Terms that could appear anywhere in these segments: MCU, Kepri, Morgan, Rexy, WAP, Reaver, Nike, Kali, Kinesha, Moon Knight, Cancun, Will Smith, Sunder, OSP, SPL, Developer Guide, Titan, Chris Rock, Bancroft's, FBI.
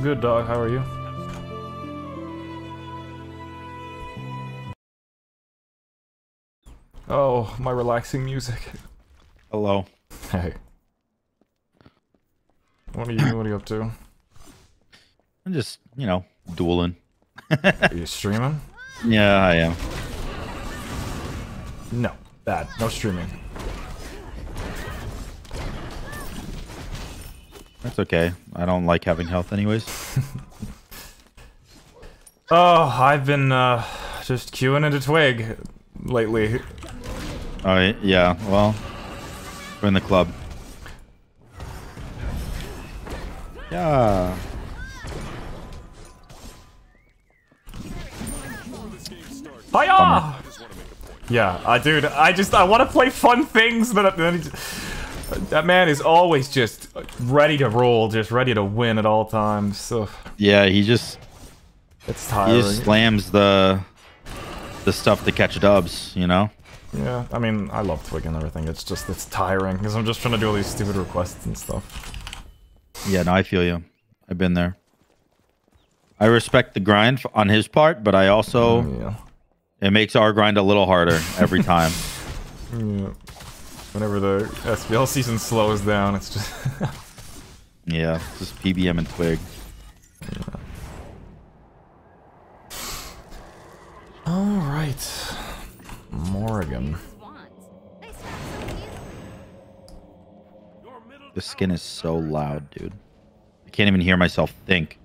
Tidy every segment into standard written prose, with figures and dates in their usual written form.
Good dog, how are you? Oh, my relaxing music. Hello. Hey. What are you up to? I'm just, you know, dueling. Are you streaming? Yeah, I am. No, bad. No streaming. That's okay. I don't like having health anyways. Oh, I've been just queuing into Twig lately. Oh, yeah. Well, we're in the club. Yeah. Hiya! Yeah, dude, I want to play fun things, but that man is always just ready to roll, just ready to win at all times. So yeah, it's tiring. He just slams the stuff to catch dubs, you know? Yeah, I mean, I love Twig and everything. It's just it's tiring because I'm just trying to do all these stupid requests and stuff. Yeah, no, I feel you. I've been there. I respect the grind on his part, but I also it makes our grind a little harder every time. Yeah. Whenever the SPL season slows down, it's just... yeah, just PBM and Twig. Yeah. Alright. Morgan. The skin is so loud, dude. I can't even hear myself think.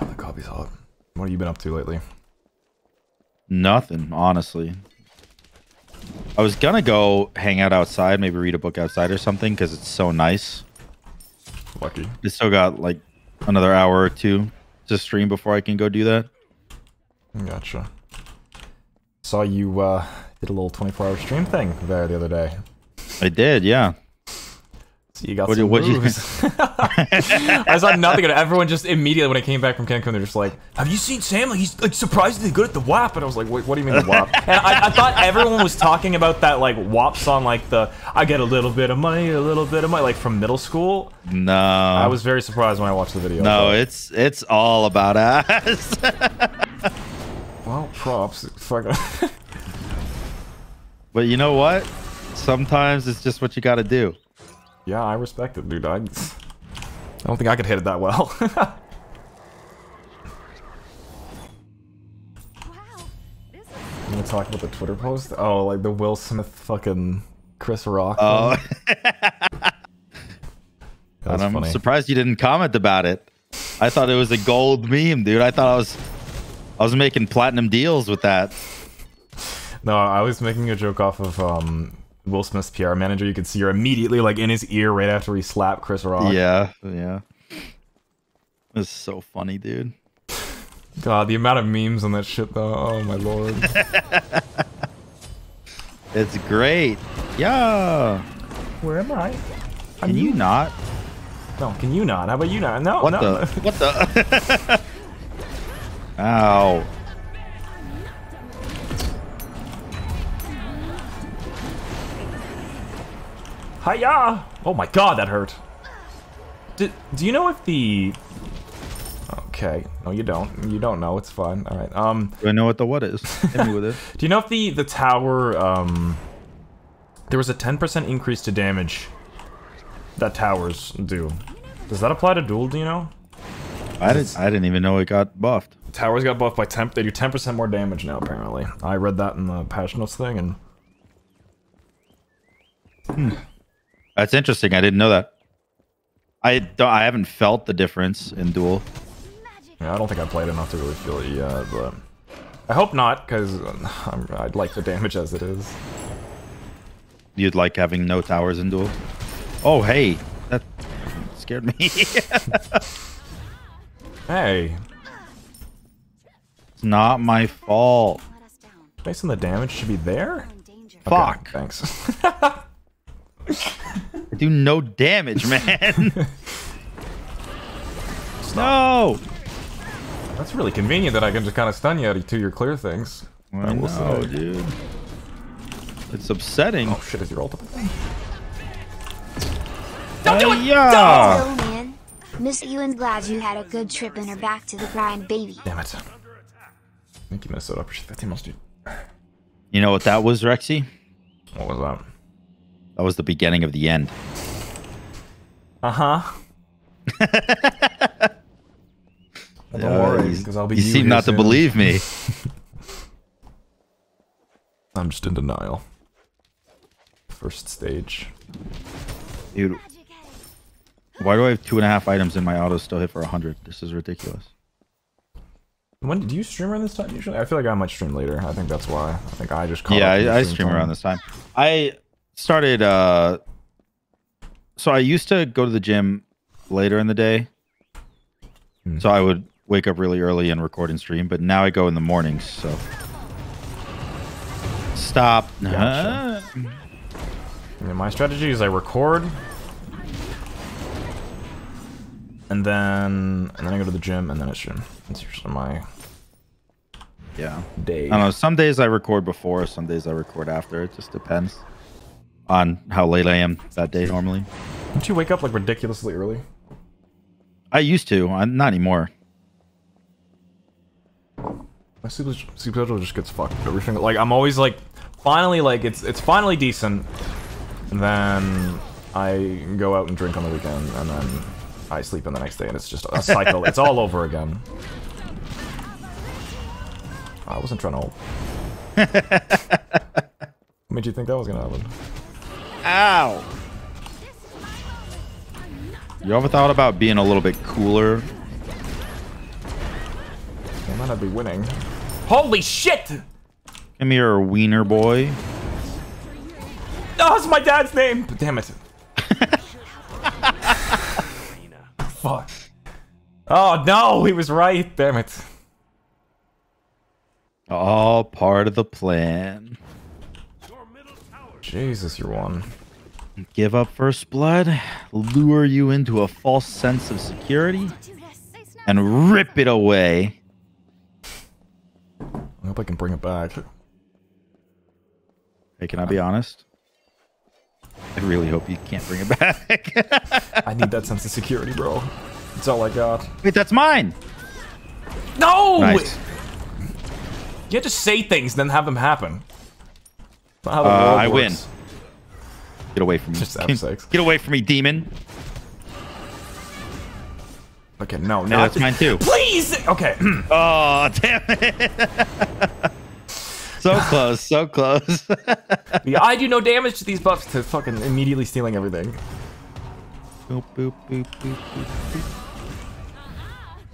Oh, the coffee's hot. What have you been up to lately? Nothing, honestly. I was gonna go hang out outside, maybe read a book outside or something, because it's so nice. Lucky. I still got like another hour or two to stream before I can go do that. Gotcha. Saw you did a little 24-hour stream thing there the other day. I did, yeah. So you got some moves. I saw nothing. Everyone just immediately when I came back from Cancun, they're just like, "Have you seen Sam? Like, he's like surprisingly good at the WAP." And I was like, "Wait, what do you mean the WAP?" And I thought everyone was talking about that like WAP song, like the "I get a little bit of money, a little bit of money," like from middle school. No, I was very surprised when I watched the video. No, but... it's all about us. Well, props. But you know what? Sometimes it's just what you got to do. Yeah, I respect it, dude. I don't think I could hit it that well. Wow, this is... I'm gonna talk about the Twitter post. Oh, like the Will Smith fucking Chris Rock. Oh, and I'm surprised you didn't comment about it. I thought it was a gold meme, dude. I thought I was making platinum deals with that. No, I was making a joke off of Will Smith's PR manager. You could see her immediately like in his ear right after he slapped Chris Rock. Yeah, yeah. It's so funny, dude. God, the amount of memes on that shit though. Oh my lord. It's great. Yeah. Where am I? Can you not? No, can you not? How about you not? No, no. What the? Ow. Hiya! Oh my god, that hurt. Do you know if the... Okay. No, you don't. You don't know. It's fine. Alright. Do I know what the what is? Hit me with it. Do you know if the tower... There was a 10% increase to damage that towers do. Does that apply to duel, do you know? I didn't even know it got buffed. Towers got buffed by 10%. They do 10% more damage now, apparently. I read that in the patch notes thing, and... Hmm. That's interesting. I didn't know that. I haven't felt the difference in duel. Yeah, I don't think I played enough to really feel it yet, but I hope not, because I'd like the damage as it is. You'd like having no towers in duel? Oh, hey, that scared me. Hey, it's not my fault. Based on the damage, should be there. Fuck. Okay, thanks. I do no damage, man. No. That's really convenient that I can just kind of stun you to your clear things. I know, dude. It's upsetting. Oh shit! Is your ultimate thing? Don't do it! Yeah. No! Miss you and glad you had a good trip and are back to the grind, baby. Damn it. Thank you, Minnesota. I appreciate that, Timos, dude. You know what that was, Rexy? What was that? That was the beginning of the end. Uh-huh. Don't worry, because I'll be you seem not soon. To believe me. I'm just in denial. First stage. Dude. Why do I have 2.5 items in my auto still hit for 100? This is ridiculous. When do you stream around this time usually? I feel like I might stream later. I think that's why. I think I just caught up. Yeah, I stream around this time. I started so I used to go to the gym later in the day. So I would wake up really early and record and stream, but now I go in the mornings, so stop. Gotcha. Yeah, my strategy is I record and then I go to the gym and then I stream. That's usually my day. I don't know, some days I record before, some days I record after. It just depends on how late I am that day normally. Don't you wake up like ridiculously early? I used to. I'm not anymore. My sleep schedule just gets fucked. Everything, like I'm always like, finally, like it's finally decent. And then I go out and drink on the weekend, and then I sleep in the next day, and it's just a cycle. It's all over again. I wasn't trying to hold. What made you think that was gonna happen? Ow! You ever thought about being a little bit cooler? I might not be winning. Holy shit! Come here, wiener boy. Oh, it's my dad's name! But damn it. Fuck. Oh no, he was right. Damn it. All part of the plan. Jesus, you're one. Give up first blood, lure you into a false sense of security, and rip it away. I hope I can bring it back. Hey, can I be honest? I really hope you can't bring it back. I need that sense of security, bro. That's all I got. Wait, that's mine! No! Nice. You have to say things, then have them happen. That's not how the world works. I win. Get away from me. Just get away from me, demon. Okay, no, no. That's mine too. Please! Okay. Oh, damn it. So close, so close. Yeah, I do no damage to these buffs to fucking immediately stealing everything. Boop, boop, boop, boop, boop,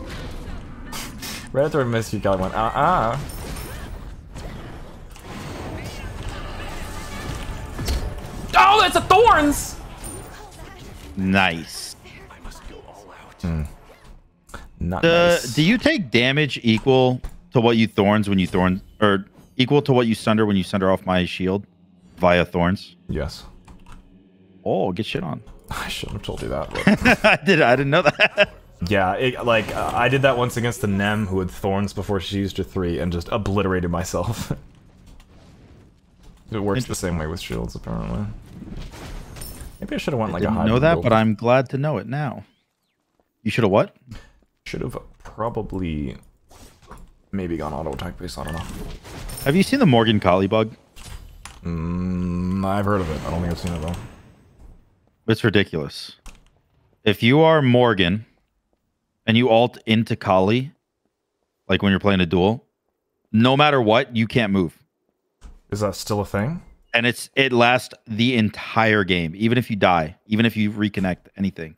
boop. Right after I missed you, Kali went, uh-uh. Oh, that's a thorns! Nice. I must go all out. Not nice. Do you take damage equal to what you thorns when you thorn, or equal to what you sunder when you sunder off my shield via thorns? Yes. Oh, get shit on. I shouldn't have told you that. But... I didn't know that. Yeah, I did that once against the Nem who had thorns before she used her 3 and just obliterated myself. It works the same way with shields, apparently. Maybe I should have went like a high. I didn't know that, but I'm glad to know it now. You should have what? Should have probably maybe gone auto attack based. I don't know. Have you seen the Morgan Kali bug? I've heard of it. I don't think I've seen it though. It's ridiculous. If you are Morgan and you alt into Kali, like when you're playing a duel, no matter what, you can't move. Is that still a thing? And it lasts the entire game, even if you die, even if you reconnect anything.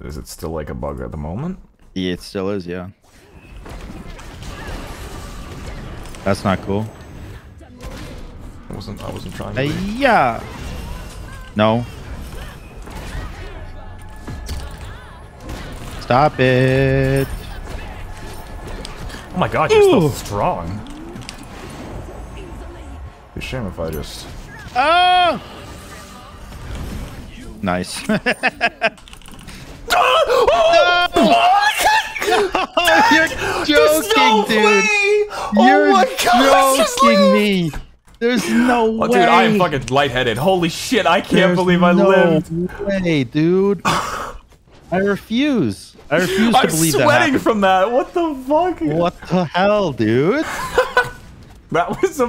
Is it still like a bug at the moment? Yeah, it still is, yeah. That's not cool. I wasn't trying to yeah. No. Stop it. Oh my god, you're still strong. Be shame if I just. Oh! Nice. Oh! Oh, you're joking, no dude. Way. You're joking me. There's no way. Dude, I am fucking lightheaded. Holy shit! I can't believe I lived. No way, dude. I refuse. I refuse to believe that. I'm sweating from that. What the fuck? What the hell, dude? That was a...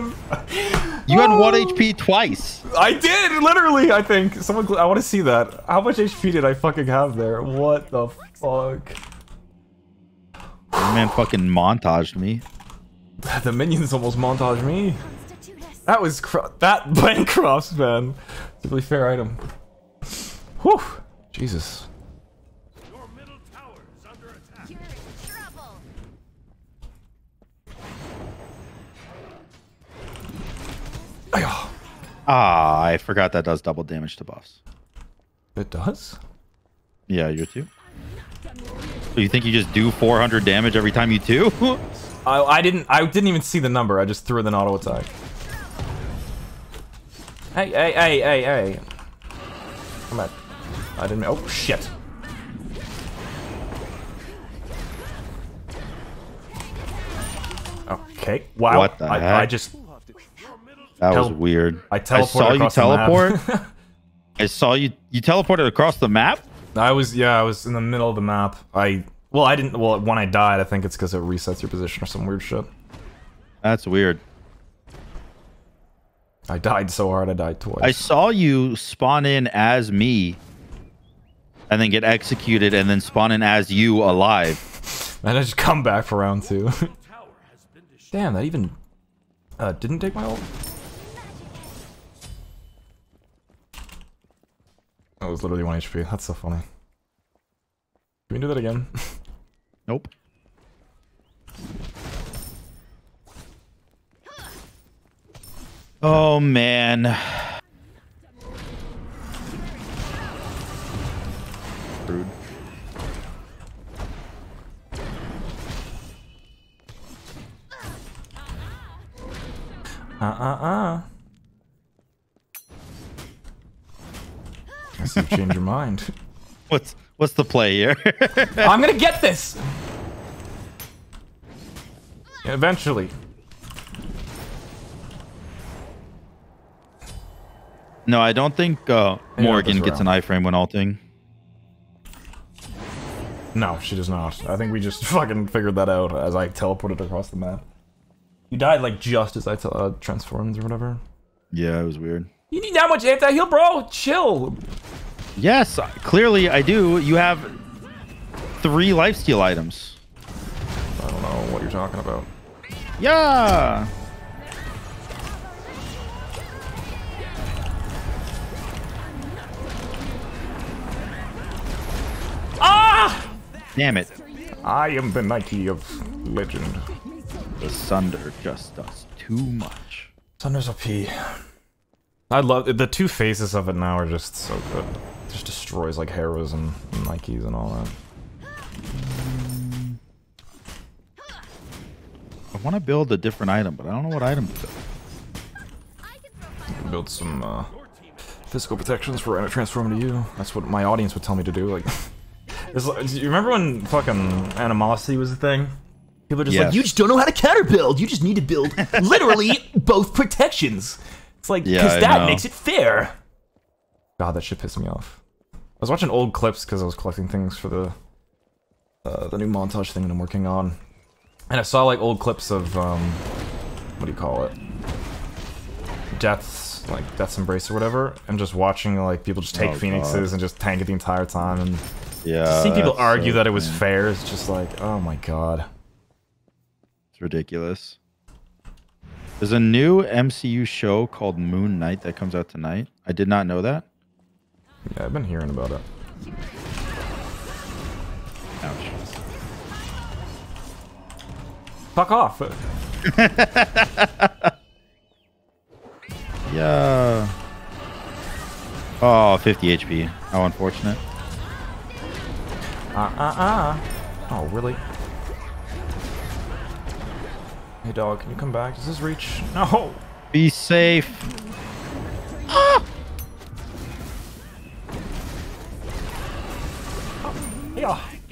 You had 1 HP twice. I did, literally, I think. Someone, I want to see that. How much HP did I fucking have there? What the fuck? That man fucking montaged me. The minions almost montaged me. That was... that Bancroft's, man. It's a really fair item. Whew. Jesus. Ah, I forgot that does double damage to buffs. It does? Yeah, you too. So you think you just do 400 damage every time you two? I didn't even see the number. I just threw in an auto attack. Hey. Come on. I didn't. Oh shit. Okay. Wow. What the heck? I just. That was weird. I saw you teleport. I saw you. You teleported across the map. Yeah. I was in the middle of the map. Well, when I died, I think it's because it resets your position or some weird shit. That's weird. I died so hard. I died twice. I saw you spawn in as me, and then get executed, and then spawn in as you alive. And I just come back for round 2. Damn, that even didn't take my ult. That was literally 1 HP. That's so funny. Can we do that again? Nope. Oh, man. Rude. I see you change your mind. What's the play here? I'm gonna get this! Eventually. No, I don't think Morgan gets an iframe when ulting. No, she does not. I think we just fucking figured that out as I teleported across the map. You died like just as I transformed or whatever. Yeah, it was weird. You need that much anti-heal, bro? Chill. Yes, clearly I do. You have 3 lifesteal items. I don't know what you're talking about. Yeah. Ah! Damn it. I am the Nike of legend. The Sunder just does too much. Sunder's OP. I love it. The two faces of it now are just so good. It just destroys like heroes and Nikes and all that. I want to build a different item, but I don't know what item to build. Build some physical protections for transforming to you. That's what my audience would tell me to do. Like, you remember when fucking animosity was a thing? People are just like, you just don't know how to counterbuild. You just need to build literally both protections. It's like, because that makes it fair. God, that shit pissed me off. I was watching old clips because I was collecting things for the new montage thing that I'm working on. And I saw like old clips of, what do you call it? Death's Embrace or whatever. And just watching like people just take Phoenixes and just tank it the entire time. And yeah, seeing people argue that it was fair is just like, oh my god. It's ridiculous. There's a new MCU show called Moon Knight that comes out tonight. I did not know that. Yeah, I've been hearing about it. Ouch. Fuck off. Yeah. Oh, 50 HP. How unfortunate. Oh, really? Hey dog, can you come back? Does this reach? No! Be safe! Ah!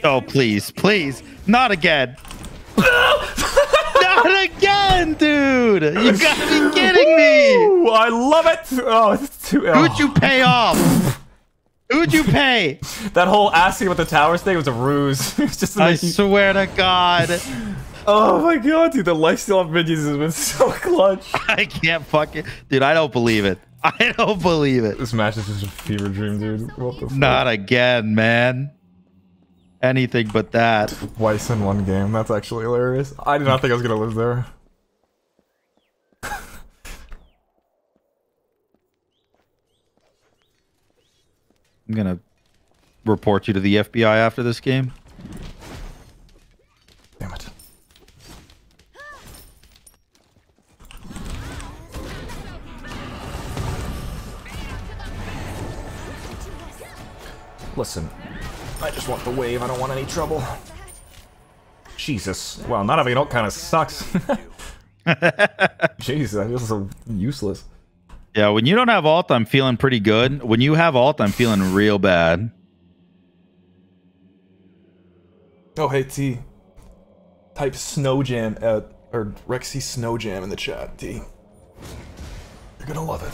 Oh, please, please! Not again! Not again, dude! You gotta be kidding me! Ooh, I love it! Oh, it's too... Who'd you pay off? Who'd you pay? That whole asking about the towers thing was a ruse. It was just I swear to God. Oh my God, dude. The lifesteal of minions has been so clutch. I can't fucking... Dude, I don't believe it. I don't believe it. This match is just a fever dream, dude. What the fuck? Not again, man. Anything but that. Twice in one game. That's actually hilarious. I did not think I was going to live there. I'm going to report you to the FBI after this game. Damn it. Listen, I just want the wave. I don't want any trouble. Jesus. Well, not having an ult kind of sucks. Jesus, I'm just so useless. Yeah, when you don't have ult, I'm feeling pretty good. When you have ult, I'm feeling real bad. Oh, hey, T. Type Snow Jam, or Rexy Snow Jam in the chat, T. You're gonna love it.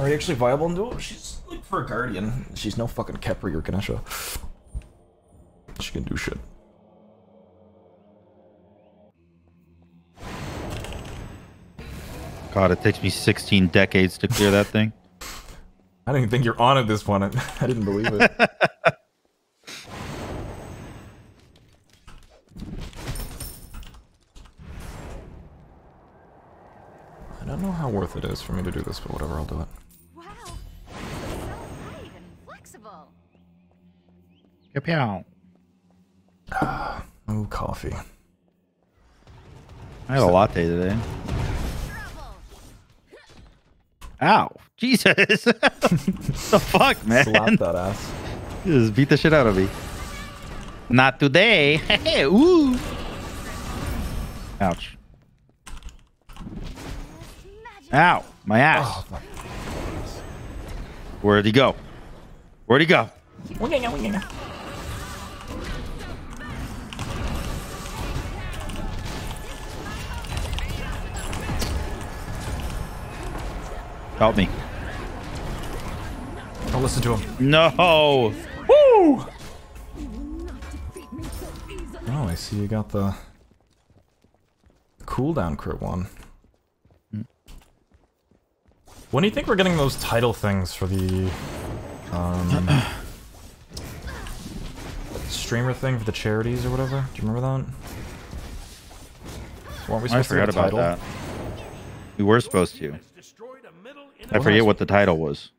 Are you actually viable? No, she's like for a guardian. She's no fucking Kepri or Kinesha. She can do shit. God, it takes me 16 decades to clear that thing. I didn't think you're on at this point. I didn't believe it. I don't know how worth it is for me to do this, but whatever, I'll do it. Wow. So light and flexible. Kapow. Ooh, coffee. I had a latte today. Ow. Jesus. The fuck, man? Slap that ass. Just beat the shit out of me. Not today. Hey, ooh. Ouch. Ow. My ass. Oh, my. Where'd he go? Where'd he go? We're gonna. Help me. Don't listen to him. No! Woo! Oh, I see you got the cooldown crit one. When do you think we're getting those title things for the streamer thing for the charities or whatever? Do you remember that? Weren't we supposed to get a title? I forgot about that. We were supposed to. I forget what the title was.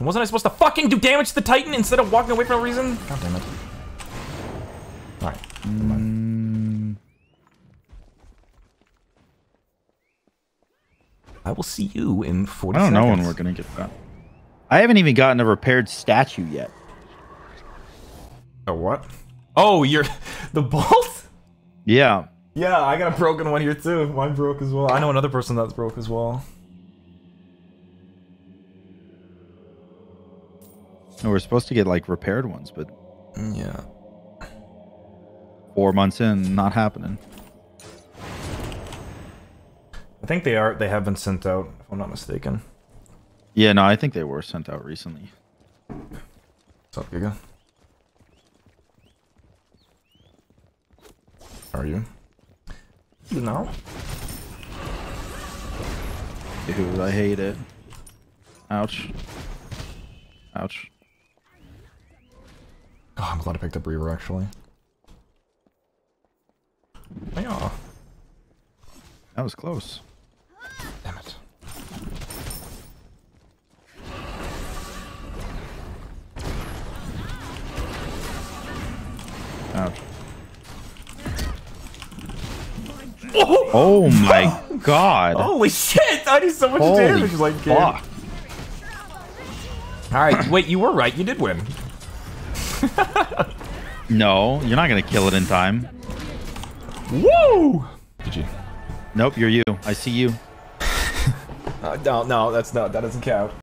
Wasn't I supposed to fucking do damage to the Titan instead of walking away for no reason? God damn it. Alright. I will see you in 40 seconds. I don't know when we're going to get that. I haven't even gotten a repaired statue yet. A what? Oh, you're... The bolt? Yeah. Yeah, I got a broken one here too. Mine broke as well. I know another person that's broke as well. No, we're supposed to get like repaired ones, but yeah, 4 months in, not happening. I think they are. They have been sent out, if I'm not mistaken. Yeah, no, I think they were sent out recently. What's up, Giga? How are you? No. Dude, I hate it. Ouch. Ouch. Oh, I'm glad I picked up Reaver, actually. Yeah. That was close. Damn it. Ouch. Oh, oh my God. Holy shit! I did so much damage. Like, fuck. Alright, wait, you were right. You did win. No, you're not going to kill it in time. Woo! GG. Nope, you're you. I see you. No, that's not. That doesn't count.